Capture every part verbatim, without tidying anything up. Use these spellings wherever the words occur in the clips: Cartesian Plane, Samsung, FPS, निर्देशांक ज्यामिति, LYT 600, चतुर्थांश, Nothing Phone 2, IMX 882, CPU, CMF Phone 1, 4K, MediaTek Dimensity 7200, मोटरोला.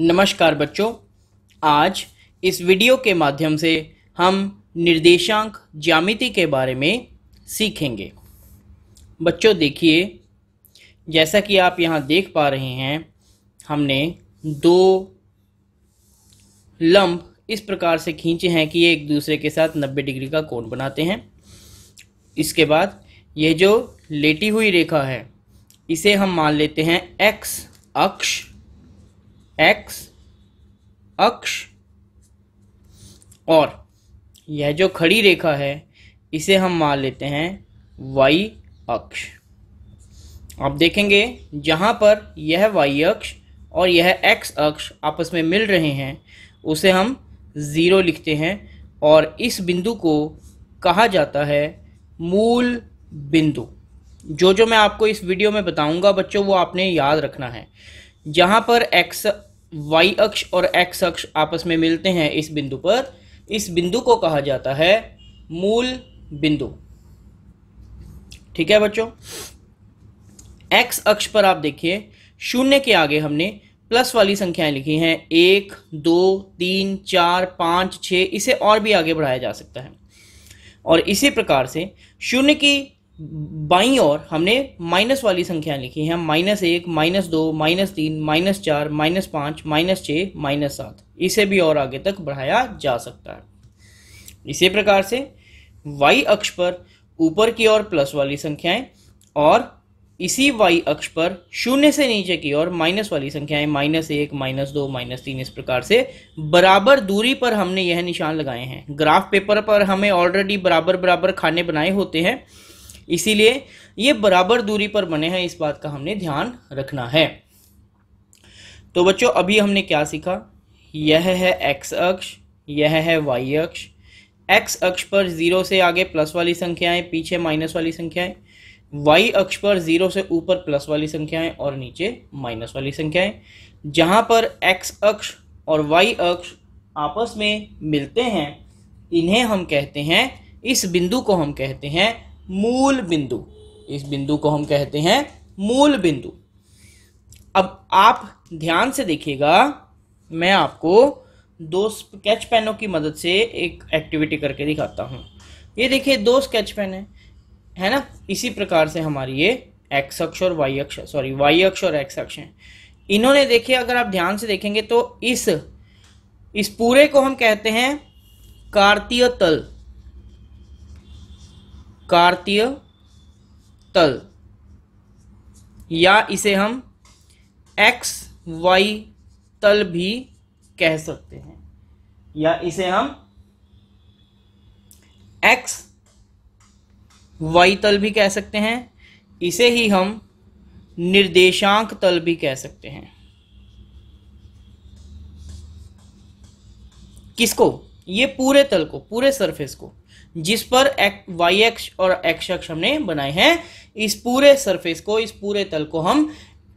नमस्कार बच्चों, आज इस वीडियो के माध्यम से हम निर्देशांक ज्यामिति के बारे में सीखेंगे। बच्चों देखिए, जैसा कि आप यहाँ देख पा रहे हैं, हमने दो लंब इस प्रकार से खींचे हैं कि ये एक दूसरे के साथ नब्बे डिग्री का कोण बनाते हैं। इसके बाद यह जो लेटी हुई रेखा है इसे हम मान लेते हैं एक्स अक्ष एक्स अक्ष और यह जो खड़ी रेखा है इसे हम मान लेते हैं वाई अक्ष। आप देखेंगे जहाँ पर यह वाई अक्ष और यह एक्स अक्ष आपस में मिल रहे हैं उसे हम ज़ीरो लिखते हैं और इस बिंदु को कहा जाता है मूल बिंदु। जो जो मैं आपको इस वीडियो में बताऊंगा बच्चों, वो आपने याद रखना है। जहाँ पर एक्स वाई अक्ष और एक्स अक्ष आपस में मिलते हैं इस बिंदु पर, इस बिंदु को कहा जाता है मूल बिंदु। ठीक है बच्चों, एक्स अक्ष पर आप देखिए शून्य के आगे हमने प्लस वाली संख्याएं लिखी हैं, एक दो तीन चार पाँच छः, इसे और भी आगे बढ़ाया जा सकता है। और इसी प्रकार से शून्य की बाईं ओर हमने माइनस वाली संख्याएं लिखी हैं, माइनस एक, माइनस दो, माइनस तीन, माइनस चार, माइनस पाँच, माइनस छः, माइनस सात, इसे भी और आगे तक बढ़ाया जा सकता है। इसी प्रकार से वाई अक्ष पर ऊपर की ओर प्लस वाली संख्याएं और इसी वाई अक्ष पर शून्य से नीचे की ओर माइनस वाली संख्याएं, माइनस एक, माइनस दो, माइनस तीन, इस प्रकार से बराबर दूरी पर हमने यह निशान लगाए हैं। ग्राफ पेपर पर हमें ऑलरेडी बराबर बराबर खाने बनाए होते हैं, इसीलिए ये बराबर दूरी पर बने हैं, इस बात का हमने ध्यान रखना है। तो बच्चों अभी हमने क्या सीखा, यह है एक्स अक्ष, यह है वाई अक्ष। एक्स अक्ष पर जीरो से आगे प्लस वाली संख्याएं, पीछे माइनस वाली संख्याएं। वाई अक्ष पर जीरो से ऊपर प्लस वाली संख्याएं और नीचे माइनस वाली संख्याएं। जहां पर एक्स अक्ष और वाई अक्ष आपस में मिलते हैं इन्हें हम कहते हैं, इस बिंदु को हम कहते हैं मूल बिंदु। इस बिंदु को हम कहते हैं मूल बिंदु। अब आप ध्यान से देखिएगा, मैं आपको दो स्केच पेनों की मदद से एक एक्टिविटी करके दिखाता हूं। ये देखिए दो स्केच पेन है, है ना। इसी प्रकार से हमारी ये एक्स अक्ष और वाई अक्ष सॉरी वाई अक्ष और एक्स अक्ष हैं। इन्होंने देखिए, अगर आप ध्यान से देखेंगे तो इस इस पूरे को हम कहते हैं कार्तीय तल कार्तीय तल या इसे हम एक्स वाई तल भी कह सकते हैं या इसे हम एक्स वाई तल भी कह सकते हैं। इसे ही हम निर्देशांक तल भी कह सकते हैं। किसको? ये पूरे तल को, पूरे सरफेस को जिस पर एक, वाई एक्स और एक्स अक्ष हमने बनाए हैं, इस पूरे सरफेस को, इस पूरे तल को हम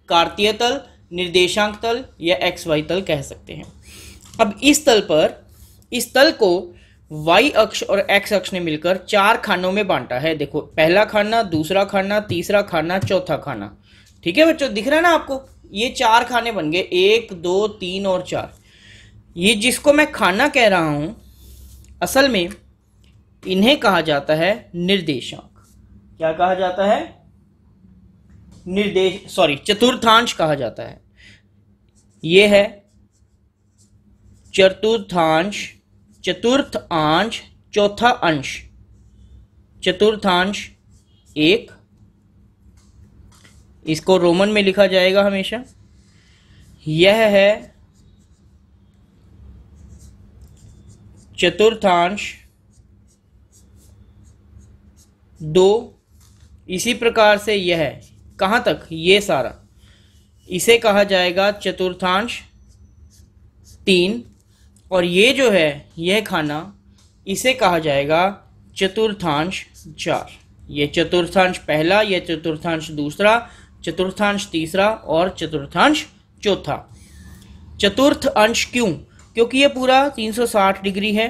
कार्तीय तल, निर्देशांक तल या एक्स वाई तल कह सकते हैं। अब इस तल पर, इस तल को वाई अक्ष और एक्स अक्ष ने मिलकर चार खानों में बांटा है। देखो, पहला खाना, दूसरा खाना, तीसरा खाना, चौथा खाना। ठीक है बच्चों, दिख रहा है ना आपको, ये चार खाने बन गए, एक दो तीन और चार। ये जिसको मैं खाना कह रहा हूँ, असल में इन्हें कहा जाता है निर्देशांक। क्या कहा जाता है? निर्देश सॉरी चतुर्थांश कहा जाता है। यह है चतुर्थांश, चतुर्थांश चौथा अंश, चतुर्थांश एक। इसको रोमन में लिखा जाएगा हमेशा। यह है चतुर्थांश दो। इसी प्रकार से यह है कहाँ तक, ये सारा, इसे कहा जाएगा चतुर्थांश तीन। और ये जो है, यह खाना, इसे कहा जाएगा चतुर्थांश चार। ये चतुर्थांश पहला, यह चतुर्थांश दूसरा, चतुर्थांश तीसरा और चतुर्थांश चौथा। चतुर्थ अंश क्यों? क्योंकि ये पूरा तीन सौ साठ डिग्री है।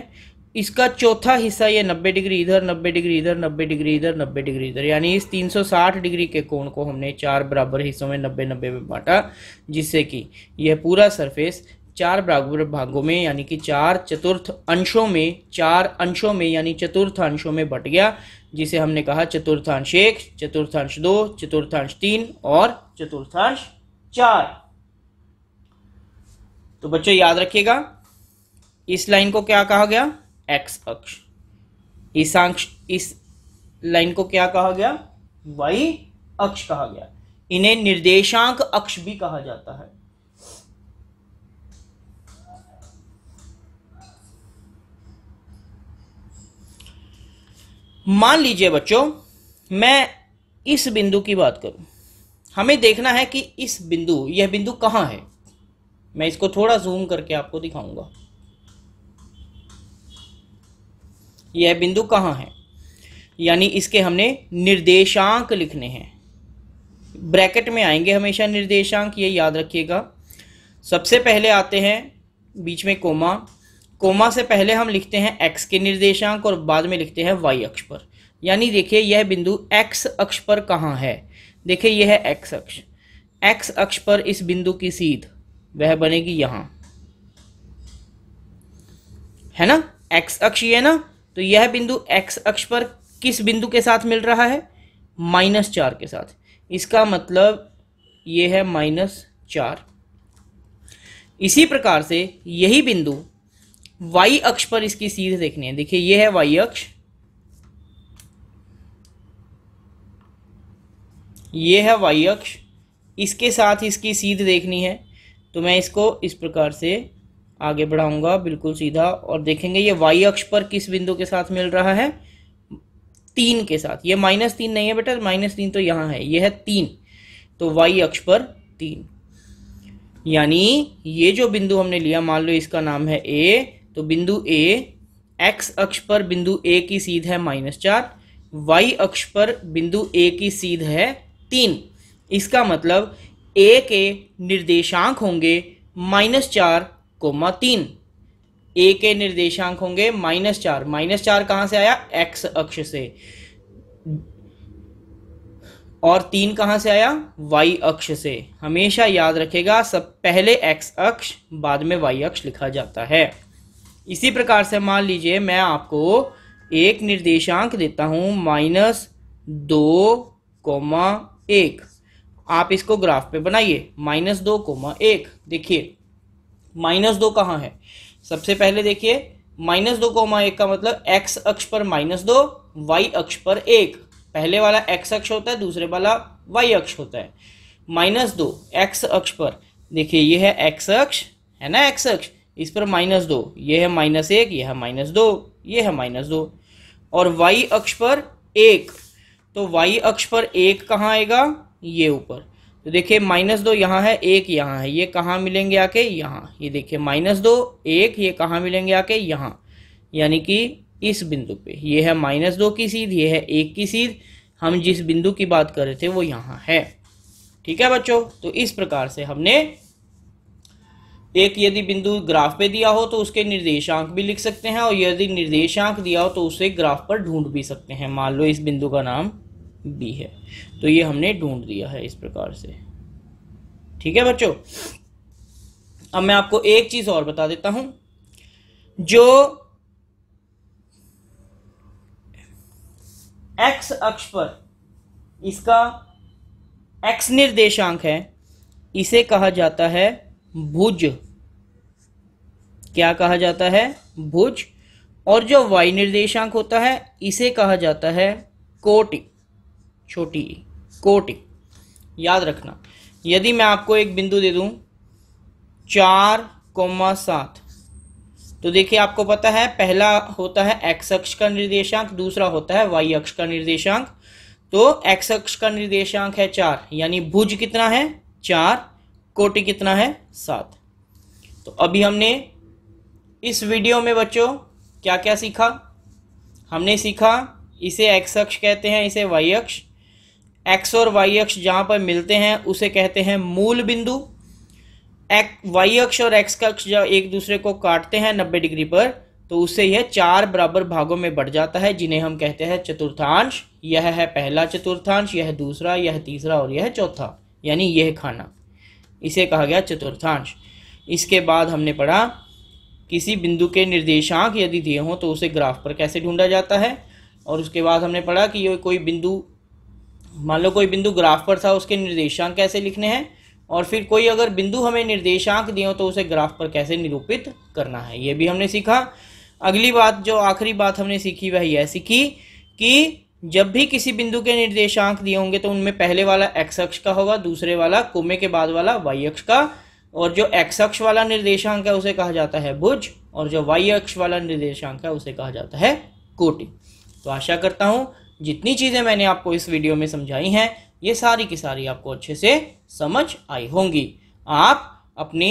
इसका चौथा हिस्सा ये नब्बे डिग्री इधर नब्बे डिग्री इधर नब्बे डिग्री इधर नब्बे डिग्री इधर, यानी इस तीन सौ साठ डिग्री के कोण को हमने चार बराबर हिस्सों में नब्बे नब्बे में बांटा, जिससे कि यह पूरा सरफेस चार बराबर भागों में यानी कि चार चतुर्थ अंशों में चार अंशों में यानी चतुर्थ अंशों में बट गया, जिसे हमने कहा चतुर्थांश एक, चतुर्थांश दो, चतुर्थांश तीन और चतुर्थांश चार। तो बच्चों याद रखिएगा इस लाइन को क्या कहा गया, एक्स अक्ष, इस अंश इस लाइन को क्या कहा गया, वाई अक्ष कहा गया। इन्हें निर्देशांक अक्ष भी कहा जाता है। मान लीजिए बच्चों मैं इस बिंदु की बात करूं, हमें देखना है कि इस बिंदु, यह बिंदु कहां है। मैं इसको थोड़ा जूम करके आपको दिखाऊंगा, यह बिंदु कहाँ है, यानी इसके हमने निर्देशांक लिखने हैं, ब्रैकेट में आएंगे हमेशा निर्देशांक, ये याद रखिएगा। सबसे पहले आते हैं बीच में कोमा, कोमा से पहले हम लिखते हैं x के निर्देशांक और बाद में लिखते हैं y अक्ष पर। यानी देखिए यह बिंदु x अक्ष पर कहाँ है, देखिए यह है x अक्ष, x अक्ष पर इस बिंदु की सीध वह बनेगी यहाँ, है ना, x अक्ष ये ना। तो यह बिंदु x अक्ष पर किस बिंदु के साथ मिल रहा है, माइनस चार के साथ। इसका मतलब यह है माइनस चार। इसी प्रकार से यही बिंदु y अक्ष पर इसकी सीध देखनी है, देखिए यह है y अक्ष, यह है y अक्ष, इसके साथ इसकी सीध देखनी है। तो मैं इसको इस प्रकार से आगे बढ़ाऊंगा बिल्कुल सीधा, और देखेंगे ये y अक्ष पर किस बिंदु के साथ मिल रहा है, तीन के साथ। ये माइनस तीन नहीं है बेटा, माइनस तीन तो यहाँ है, ये है तीन, तो y अक्ष पर तीन। यानी ये जो बिंदु हमने लिया, मान लो इसका नाम है A, तो बिंदु A, x अक्ष पर बिंदु A की सीध है माइनस चार, वाई अक्ष पर बिंदु A की सीध है तीन। इसका मतलब A के निर्देशांक होंगे माइनस चार कोमा तीन, A के निर्देशांक होंगे माइनस चार। माइनस चार कहां से आया, x अक्ष से, और तीन कहां से आया, y अक्ष से। हमेशा याद रखेगा सब पहले x अक्ष बाद में y अक्ष लिखा जाता है। इसी प्रकार से मान लीजिए मैं आपको एक निर्देशांक देता हूं माइनस दो कोमा एक, आप इसको ग्राफ पे बनाइए, माइनस दो कोमा एक। देखिए माइनस दो कहाँ है, सबसे पहले देखिए माइनस दो कोमा एक का मतलब x अक्ष पर माइनस दो, वाई अक्ष पर एक। पहले वाला x अक्ष होता है, दूसरे वाला y अक्ष होता है। माइनस दो x अक्ष पर, देखिए ये है x अक्ष, है ना x अक्ष, इस पर माइनस दो, ये है माइनस एक, यह है माइनस दो, ये है माइनस दो, और y अक्ष पर एक। तो y अक्ष पर एक कहाँ आएगा, ये ऊपर। तो देखिए माइनस दो यहाँ है, एक यहाँ है, ये कहाँ मिलेंगे आके, यहाँ। ये देखिए माइनस दो एक, ये कहाँ मिलेंगे आके, यहाँ, यानी कि इस बिंदु पे। ये है माइनस दो की सीध, ये है एक की सीध, हम जिस बिंदु की बात कर रहे थे वो यहाँ है। ठीक है बच्चों, तो इस प्रकार से हमने एक यदि बिंदु ग्राफ पे दिया हो तो उसके निर्देशांक भी लिख सकते हैं, और यदि निर्देशांक दिया हो तो उसे ग्राफ पर ढूंढ भी सकते हैं। मान लो इस बिंदु का नाम बी है, तो ये हमने ढूंढ दिया है इस प्रकार से। ठीक है बच्चों, अब मैं आपको एक चीज और बता देता हूं, जो एक्स अक्ष पर इसका एक्स निर्देशांक है, इसे कहा जाता है भुज। क्या कहा जाता है, भुज। और जो वाई निर्देशांक होता है इसे कहा जाता है कोटि, छोटी कोटि। याद रखना, यदि मैं आपको एक बिंदु दे दूं चार कोमा सात, तो देखिए आपको पता है पहला होता है x अक्ष का निर्देशांक, दूसरा होता है y अक्ष का निर्देशांक। तो x अक्ष का निर्देशांक है चार, यानी भुज कितना है चार, कोटि कितना है सात। तो अभी हमने इस वीडियो में बच्चों क्या क्या सीखा, हमने सीखा इसे x अक्ष कहते हैं, इसे y अक्ष, x और y अक्ष जहाँ पर मिलते हैं उसे कहते हैं मूल बिंदु। y अक्ष और x अक्ष जब एक दूसरे को काटते हैं नब्बे डिग्री पर तो उससे यह चार बराबर भागों में बढ़ जाता है, जिन्हें हम कहते हैं चतुर्थांश। यह है पहला चतुर्थांश, यह दूसरा, यह तीसरा और यह चौथा, यानी यह खाना, इसे कहा गया चतुर्थांश। इसके बाद हमने पढ़ा किसी बिंदु के निर्देशांक यदि दिए हों तो उसे ग्राफ पर कैसे ढूंढा जाता है। और उसके बाद हमने पढ़ा कि ये कोई बिंदु, मान लो कोई बिंदु ग्राफ पर था, उसके निर्देशांक कैसे लिखने हैं। और फिर कोई अगर बिंदु हमें निर्देशांक दिए हो तो उसे ग्राफ पर कैसे निरूपित करना है, ये भी हमने सीखा। अगली बात, जो आखिरी बात हमने सीखी वह यह सीखी कि जब भी किसी बिंदु के निर्देशांक दिए होंगे तो उनमें पहले वाला एक्स अक्ष का होगा, दूसरे वाला कोमे के बाद वाला वाई अक्ष का, और जो एक्स अक्ष वाला निर्देशांक है उसे कहा जाता है भुज, और जो वाई अक्ष वाला निर्देशांक है उसे कहा जाता है कोटि। तो आशा करता हूँ जितनी चीज़ें मैंने आपको इस वीडियो में समझाई हैं ये सारी की सारी आपको अच्छे से समझ आई होंगी। आप अपनी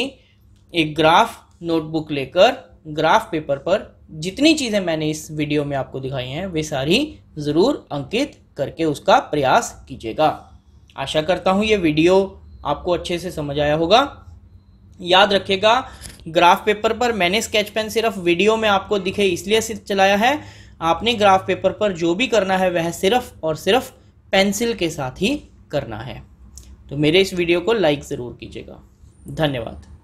एक ग्राफ नोटबुक लेकर ग्राफ पेपर पर जितनी चीज़ें मैंने इस वीडियो में आपको दिखाई हैं वे सारी ज़रूर अंकित करके उसका प्रयास कीजिएगा। आशा करता हूँ ये वीडियो आपको अच्छे से समझ आया होगा। याद रखिएगा, ग्राफ पेपर पर मैंने स्केच पेन सिर्फ वीडियो में आपको दिखे इसलिए चलाया है, आपने ग्राफ पेपर पर जो भी करना है वह सिर्फ और सिर्फ पेंसिल के साथ ही करना है। तो मेरे इस वीडियो को लाइक ज़रूर कीजिएगा। धन्यवाद।